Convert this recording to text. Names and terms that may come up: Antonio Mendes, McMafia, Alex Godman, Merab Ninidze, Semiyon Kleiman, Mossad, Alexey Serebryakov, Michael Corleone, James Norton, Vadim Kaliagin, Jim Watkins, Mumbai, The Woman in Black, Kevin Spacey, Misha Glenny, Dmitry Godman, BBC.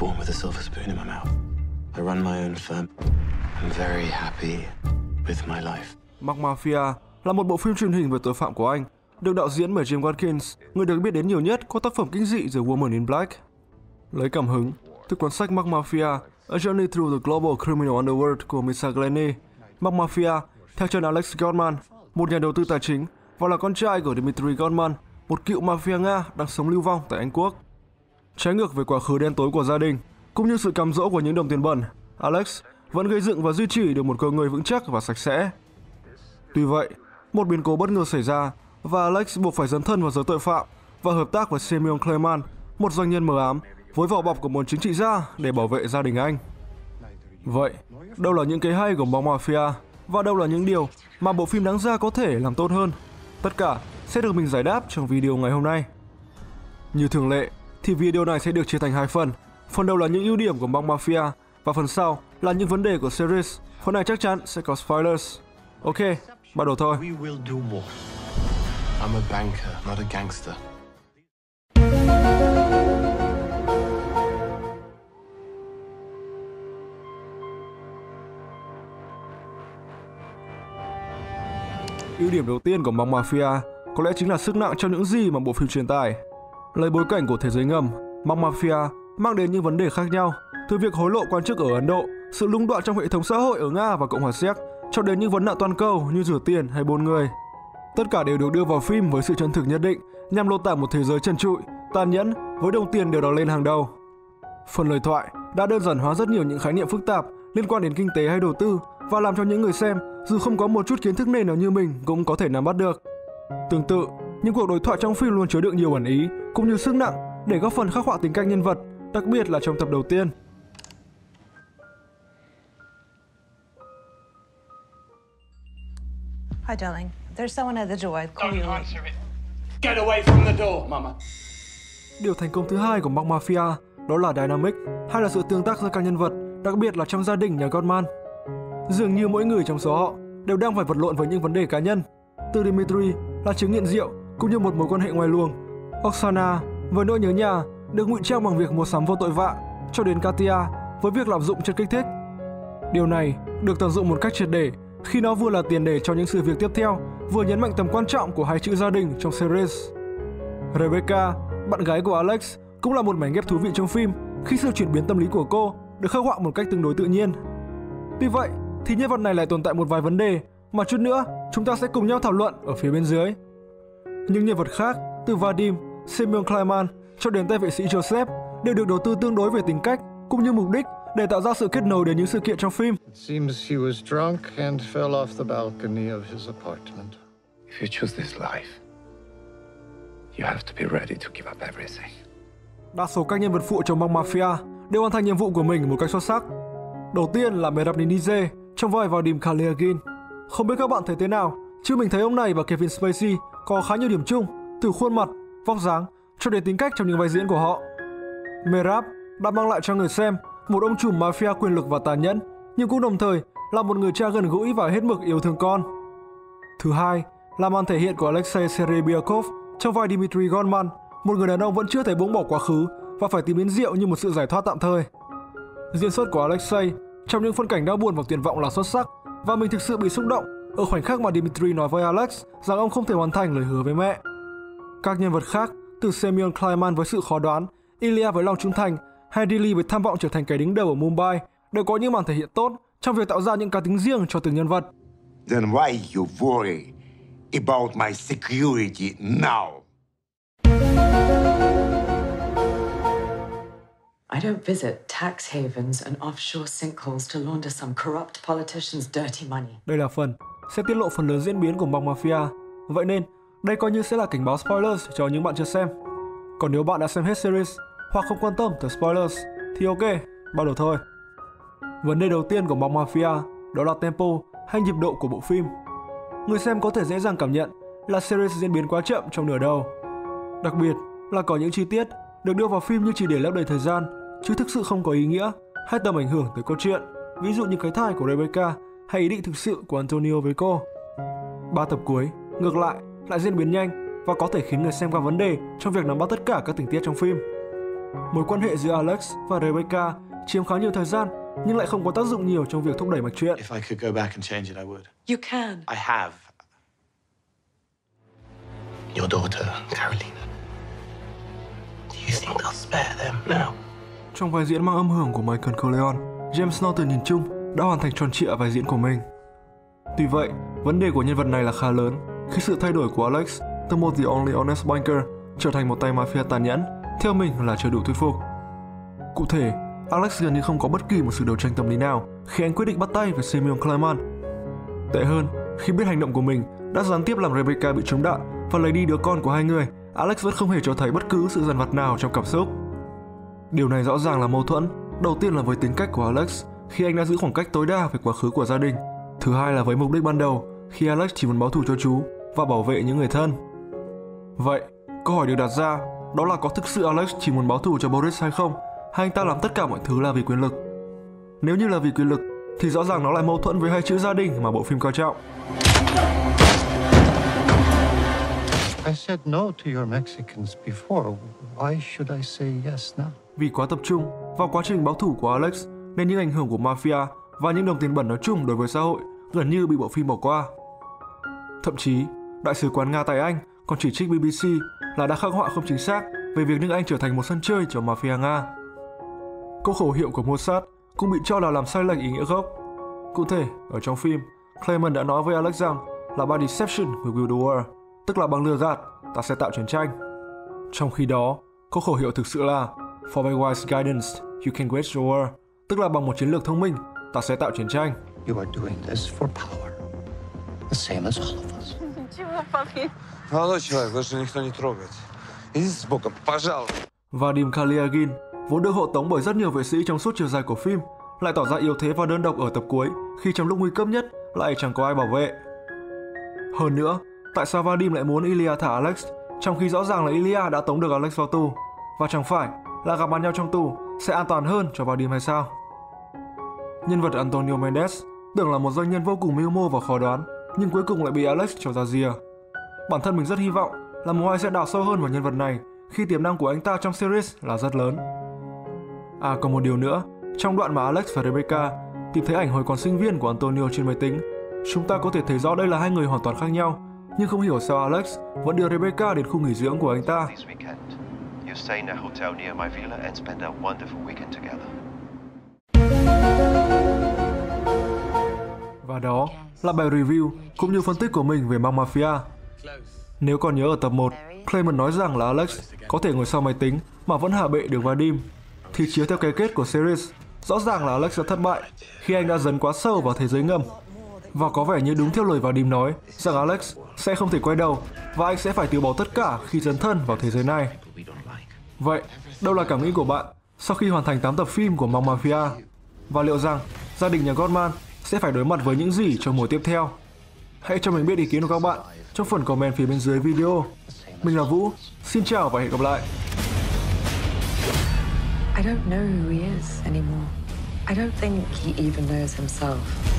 born with a silver spoon in my mouth. I run my own firm. I'm very happy with my life. McMafia là một bộ phim truyền hình về tội phạm của Anh, được đạo diễn bởi Jim Watkins, người được biết đến nhiều nhất qua tác phẩm kinh dị The Woman in Black. Lấy cảm hứng từ cuốn sách McMafia, A Journey Through the Global Criminal Underworld của Misha Glenny, McMafia theo chân Alex Godman, một nhà đầu tư tài chính và là con trai của Dmitry Godman, một cựu mafia Nga đang sống lưu vong tại Anh Quốc. Trái ngược với quá khứ đen tối của gia đình, cũng như sự cám dỗ của những đồng tiền bẩn, Alex vẫn gây dựng và duy trì được một cơ ngơi vững chắc và sạch sẽ. Tuy vậy, một biến cố bất ngờ xảy ra và Alex buộc phải dấn thân vào giới tội phạm và hợp tác với Semiyon Kleiman, một doanh nhân mờ ám với vỏ bọc của một chính trị gia để bảo vệ gia đình anh. Vậy, đâu là những cái hay của McMafia và đâu là những điều mà bộ phim đáng ra có thể làm tốt hơn? Tất cả sẽ được mình giải đáp trong video ngày hôm nay. Như thường lệ thì video này sẽ được chia thành hai phần. Phần đầu là những ưu điểm của McMafia và phần sau là những vấn đề của series. Phần này chắc chắn sẽ có spoilers. Ok, bắt đầu thôi. I'm a banker, not a gangster. Ưu điểm đầu tiên của McMafia có lẽ chính là sức nặng trong những gì mà bộ phim truyền tải. Lấy bối cảnh của thế giới ngầm, McMafia mang đến những vấn đề khác nhau, từ việc hối lộ quan chức ở Ấn Độ, sự lũng đoạn trong hệ thống xã hội ở Nga và Cộng hòa Séc, cho đến những vấn nạn toàn cầu như rửa tiền hay buôn người. Tất cả đều được đưa vào phim với sự chân thực nhất định, nhằm lột tả một thế giới trần trụi, tàn nhẫn với đồng tiền đều đỏ lên hàng đầu. Phần lời thoại đã đơn giản hóa rất nhiều những khái niệm phức tạp liên quan đến kinh tế hay đầu tư và làm cho những người xem dù không có một chút kiến thức nền nào như mình cũng có thể nắm bắt được. Tương tự, những cuộc đối thoại trong phim luôn chứa đựng nhiều ẩn ý cũng như sức nặng để góp phần khắc họa tính cách nhân vật, đặc biệt là trong tập đầu tiên. Hi, darling. There's someone at the door. I'll call you. Get away from the door, Mama. Điều thành công thứ hai của McMafia đó là dynamic, hay là sự tương tác giữa các nhân vật, đặc biệt là trong gia đình nhà Godman. Dường như mỗi người trong số họ đều đang phải vật lộn với những vấn đề cá nhân. Từ Dmitry là chứng nghiện rượu cũng như một mối quan hệ ngoài luồng, Oksana với nỗi nhớ nhà được ngụy trang bằng việc mua sắm vô tội vạ, cho đến Katia với việc lạm dụng chất kích thích. Điều này được tận dụng một cách triệt để khi nó vừa là tiền đề cho những sự việc tiếp theo, vừa nhấn mạnh tầm quan trọng của hai chữ gia đình trong series. Rebecca, bạn gái của Alex, cũng là một mảnh ghép thú vị trong phim khi sự chuyển biến tâm lý của cô được khắc họa một cách tương đối tự nhiên. Tuy vậy, thì nhân vật này lại tồn tại một vài vấn đề mà chút nữa chúng ta sẽ cùng nhau thảo luận ở phía bên dưới. Những nhân vật khác, từ Vadim, Semiyon Kleiman cho đến tay vệ sĩ Joseph, đều được đầu tư tương đối về tính cách cũng như mục đích để tạo ra sự kết nối đến những sự kiện trong phim. Đa số các nhân vật phụ trong McMafia đều hoàn thành nhiệm vụ của mình một cách xuất sắc. Đầu tiên là Merab Ninidze trong vai Vadim Kaliagin. Không biết các bạn thấy thế nào, chứ mình thấy ông này và Kevin Spacey có khá nhiều điểm chung, từ khuôn mặt, vóc dáng cho đến tính cách trong những vai diễn của họ. Merab đã mang lại cho người xem một ông trùm mafia quyền lực và tàn nhẫn, nhưng cũng đồng thời là một người cha gần gũi và hết mực yêu thương con. Thứ hai là màn thể hiện của Alexey Serebryakov trong vai Dmitry Godman, một người đàn ông vẫn chưa thể buông bỏ quá khứ và phải tìm đến rượu như một sự giải thoát tạm thời. Diễn xuất của Alexey trong những phân cảnh đau buồn và tuyệt vọng là xuất sắc, và mình thực sự bị xúc động ở khoảnh khắc mà Dmitry nói với Alex rằng ông không thể hoàn thành lời hứa với mẹ. Các nhân vật khác, từ Semiyon Kleiman với sự khó đoán, Ilya với lòng trung thành, Hadley với tham vọng trở thành kẻ đứng đầu ở Mumbai, đều có những màn thể hiện tốt trong việc tạo ra những cá tính riêng cho từng nhân vật. Then why you worry about my security now? I don't visit tax havens and offshore sinkholes to launder some corrupt politicians' dirty money. Đây là phần sẽ tiết lộ phần lớn diễn biến của McMafia. Vậy nên, đây coi như sẽ là cảnh báo spoilers cho những bạn chưa xem. Còn nếu bạn đã xem hết series hoặc không quan tâm tới spoilers thì ok, bắt đầu thôi. Vấn đề đầu tiên của McMafia đó là tempo hay nhịp độ của bộ phim. Người xem có thể dễ dàng cảm nhận là series diễn biến quá chậm trong nửa đầu. Đặc biệt là có những chi tiết được đưa vào phim như chỉ để lấp đầy thời gian, chứ thực sự không có ý nghĩa hay tầm ảnh hưởng tới câu chuyện, ví dụ như cái thai của Rebecca hay ý định thực sự của Antonio với cô. Ba tập cuối, ngược lại, lại diễn biến nhanh và có thể khiến người xem gặp vấn đề trong việc nắm bắt tất cả các tình tiết trong phim. Mối quan hệ giữa Alex và Rebecca chiếm khá nhiều thời gian nhưng lại không có tác dụng nhiều trong việc thúc đẩy mạch truyện. Trong vai diễn mang âm hưởng của Michael Corleone, James Norton nhìn chung đã hoàn thành tròn trịa vai diễn của mình. Tuy vậy, vấn đề của nhân vật này là khá lớn khi sự thay đổi của Alex từ một The Only Honest Banker trở thành một tay mafia tàn nhẫn, theo mình là chưa đủ thuyết phục. Cụ thể, Alex gần như không có bất kỳ một sự đấu tranh tâm lý nào khi anh quyết định bắt tay với Semiyon Kleiman. Tệ hơn, khi biết hành động của mình đã gián tiếp làm Rebecca bị trúng đạn và lấy đi đứa con của hai người, Alex vẫn không hề cho thấy bất cứ sự dằn vặt nào trong cảm xúc. Điều này rõ ràng là mâu thuẫn, đầu tiên là với tính cách của Alex khi anh đã giữ khoảng cách tối đa về quá khứ của gia đình, thứ hai là với mục đích ban đầu khi Alex chỉ muốn báo thù cho chú và bảo vệ những người thân. Vậy, câu hỏi được đặt ra đó là có thực sự Alex chỉ muốn báo thù cho Boris hay không, hay anh ta làm tất cả mọi thứ là vì quyền lực? Nếu như là vì quyền lực thì rõ ràng nó lại mâu thuẫn với hai chữ gia đình mà bộ phim coi trọng. Vì quá tập trung vào quá trình báo thù của Alex nên những ảnh hưởng của mafia và những đồng tiền bẩn nói chung đối với xã hội gần như bị bộ phim bỏ qua. Thậm chí, Đại sứ quán Nga tại Anh còn chỉ trích BBC là đã khắc họa không chính xác về việc nước Anh trở thành một sân chơi cho mafia Nga. Câu khẩu hiệu của Mossad cũng bị cho là làm sai lệch ý nghĩa gốc. Cụ thể, ở trong phim, Clayman đã nói với Alex rằng là by deception we will do war, tức là bằng lừa gạt, ta sẽ tạo chiến tranh. Trong khi đó, câu khẩu hiệu thực sự là for by wise guidance you can wage the war, tức là bằng một chiến lược thông minh, ta sẽ tạo chiến tranh. You are doing this for power, the same as all of us. Vadim Kaliagin, vốn được hộ tống bởi rất nhiều vệ sĩ trong suốt chiều dài của phim, lại tỏ ra yếu thế và đơn độc ở tập cuối khi trong lúc nguy cấp nhất lại chẳng có ai bảo vệ. Hơn nữa, tại sao Vadim lại muốn Ilya thả Alex trong khi rõ ràng là Ilya đã tống được Alex vào tù? Và chẳng phải là gặp mặt nhau trong tù sẽ an toàn hơn cho Vadim hay sao? Nhân vật Antonio Mendes tưởng là một doanh nhân vô cùng mưu mô và khó đoán, nhưng cuối cùng lại bị Alex cho ra rìa. Bản thân mình rất hy vọng là một ai sẽ đào sâu hơn vào nhân vật này khi tiềm năng của anh ta trong series là rất lớn. À, còn một điều nữa, trong đoạn mà Alex và Rebecca tìm thấy ảnh hồi còn sinh viên của Antonio trên máy tính, chúng ta có thể thấy rõ đây là hai người hoàn toàn khác nhau, nhưng không hiểu sao Alex vẫn đưa Rebecca đến khu nghỉ dưỡng của anh ta. Và đó là bài review cũng như phân tích của mình về McMafia. Nếu còn nhớ ở tập 1, Clayman nói rằng là Alex có thể ngồi sau máy tính mà vẫn hạ bệ được Vadim, thì chiếu theo cái kết của series, rõ ràng là Alex đã thất bại khi anh đã dấn quá sâu vào thế giới ngầm. Và có vẻ như đúng theo lời Vadim nói rằng Alex sẽ không thể quay đầu và anh sẽ phải từ bỏ tất cả khi dấn thân vào thế giới này. Vậy, đâu là cảm nghĩ của bạn sau khi hoàn thành 8 tập phim của McMafia? Và liệu rằng gia đình nhà Godman sẽ phải đối mặt với những gì trong mùa tiếp theo? Hãy cho mình biết ý kiến của các bạn trong phần comment phía bên dưới video. Mình là Vũ, xin chào và hẹn gặp lại. I don't know who he is anymore. I don't think he even knows himself.